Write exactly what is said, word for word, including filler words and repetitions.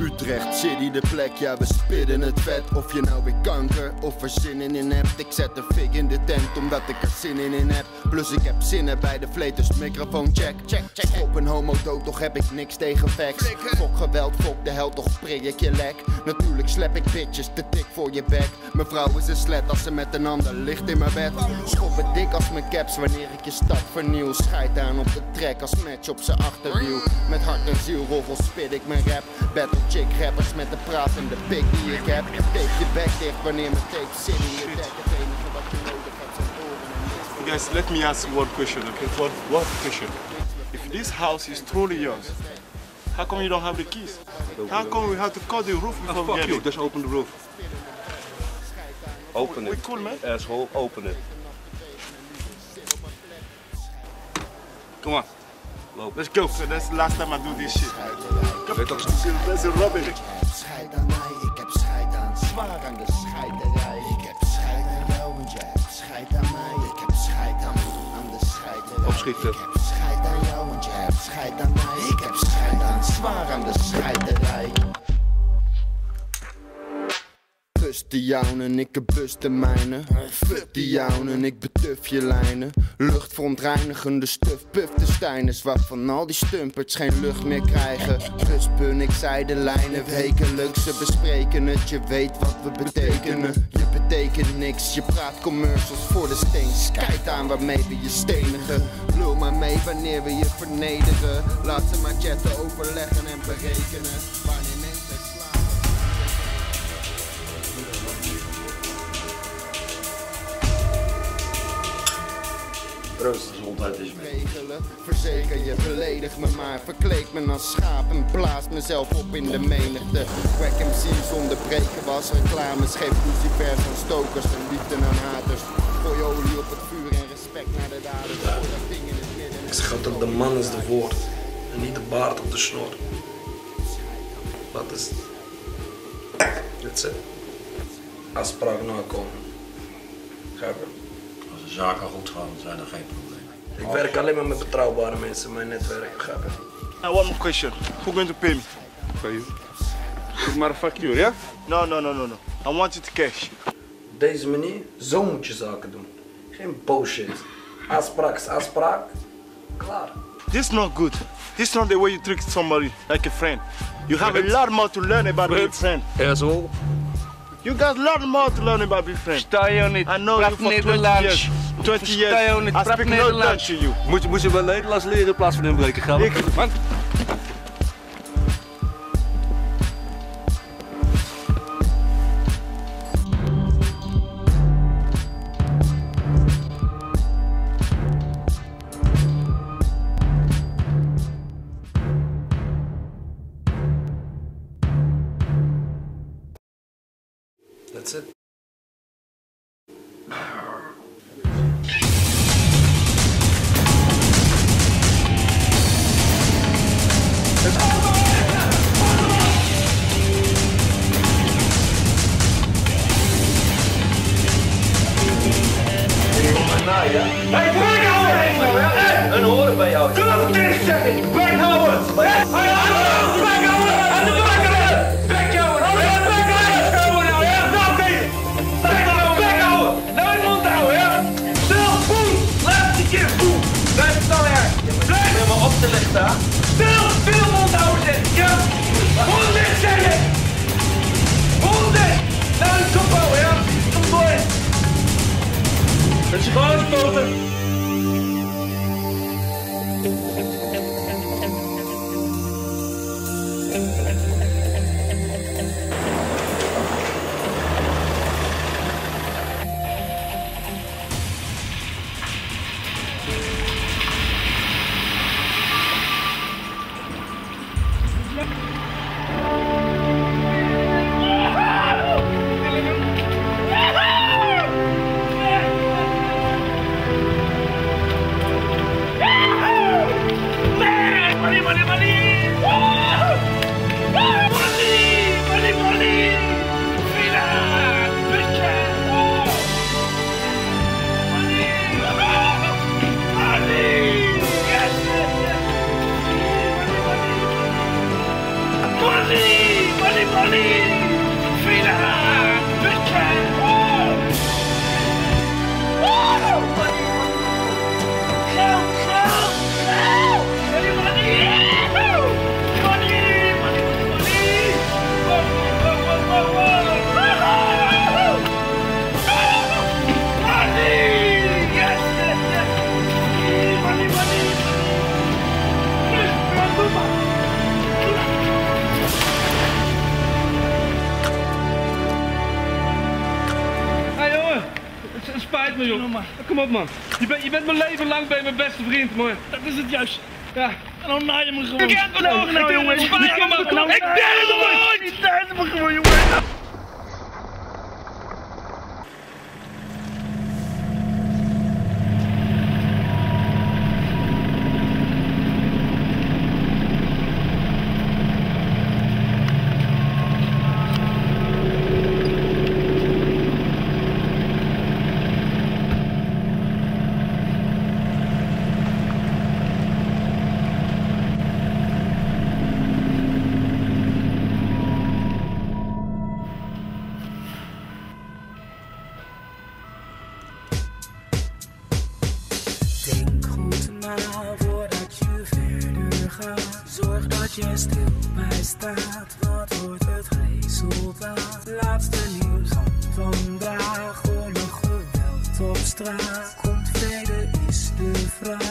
Utrecht City de plek, ja we spitten het vet. Of je nou weer kanker of er zin in in hebt. Ik zet een fik in de tent omdat ik er zin in in heb. Plus ik heb zinnen bij de vleters, microfoon check, check, check. Op een homo dood, toch heb ik niks tegen facts. Fok geweld, fok de hel, toch prik ik je lek. Natuurlijk slap ik bitches, te dik voor je bek. Mijn vrouw is een slet als ze met een ander ligt in mijn bed. Schop het dik als mijn caps wanneer ik je stad vernieuw. Schijt aan op de track als match op zijn achterwiel. Met hart en ziel roffel spit ik mijn rap. Battle chick rappers met de praat en de pik die ik heb. Tape je bek dicht wanneer mijn tape zit in je dek. Het enige wat je nodig hebt zijn oren en niks. Guys, let me ask one question, okay? One, one question. If this house is truly yours, how come you don't have the keys? How come we have to cut the roof before we get it? Just open the roof. Open it. We cool, man. Asshole, open it. Come on. Lopen. Let's go. So that's the last time I do this shit. That's a rubber. Ik heb scheid aan mij, ik heb scheid aan zwaar aan de scheiderij. Ik heb scheid aan jou, want jij hebt scheid aan mij. Ik heb scheid aan mij, aan de scheiderij. Opschieten. Ik heb scheid aan jou, want jij hebt scheid aan mij. Ik heb scheid aan zwaar aan de scheiderij. Bust die jounen, ik heb bust de mijne. Fuck die jounen, ik betuf je lijnen. Lucht verontreinigende stuf, puf de stijners. Waarvan al die stumperts geen lucht meer krijgen. Buspun, ik zei de lijnen wekelijks. Ze bespreken het, je weet wat we betekenen. Je betekent niks, je praat commercials voor de steens. Kijk aan waarmee we je stenigen. Lul maar mee wanneer we je vernederen. Laat ze maar chatten, overleggen en berekenen. Wanneer mensen slaan. Gezondheid is mee. Verzeker je, beledig me maar. Verkleed me als schaap en plaats mezelf op in de menigte. Wack M C's onderbreken was reclames. Geef lucifers aan stokers en liefde aan haters. Gooi olie op het vuur en respect naar de daders. Ja. Ik schat dat de man is de woord en niet de baard op de snor. Dat is het. Is afspraak nakomen. Ga we. Als de zaken goed gaan, zijn er geen problemen. Ik werk alleen maar met betrouwbare mensen in mijn netwerk. Grap. Now one more question. Who going to pay me? For you. Maar fuck you, ja? Yeah? No, no, no, no, no. I want you to cash. Op deze manier, zo moet je zaken doen. Geen bullshit. Afspraak is afspraak. Klaar. This is not good. This is not the way you treat somebody like a friend. You have Brent. a lot more to learn about Brent. your friend. Asshole. You got a lot more to learn about your friend. Sta je niet? I know you for twenty years. twenty years. Sta je niet? I speak no Dutch to you. Moet je, moet je wel Nederlands leren in plaats van inbreken gaan. Ik, man. That's it. Een horen bij jou. Doe dit zeggen! Bek houden! Veel, veel mond houden zitten, ja! honderd zeggen! honderd! Nou, de kop houden, ja! Kom door! Met je glazen poten! Spijt me, joh. Kom op, man. Je bent, je bent mijn leven lang bij mijn beste vriend, man. Dat is het juist. Ja. En dan naai je me gewoon. Ik heb me nou niet, jongen. Ik deed het nooit! Ik deed het me gewoon, jongen. Voordat je verder gaat, zorg dat je stil bij staat. Wat wordt het resultaat? Laatste nieuws van vandaag. Oorlog, geweld op straat. Komt vrede, is de vraag.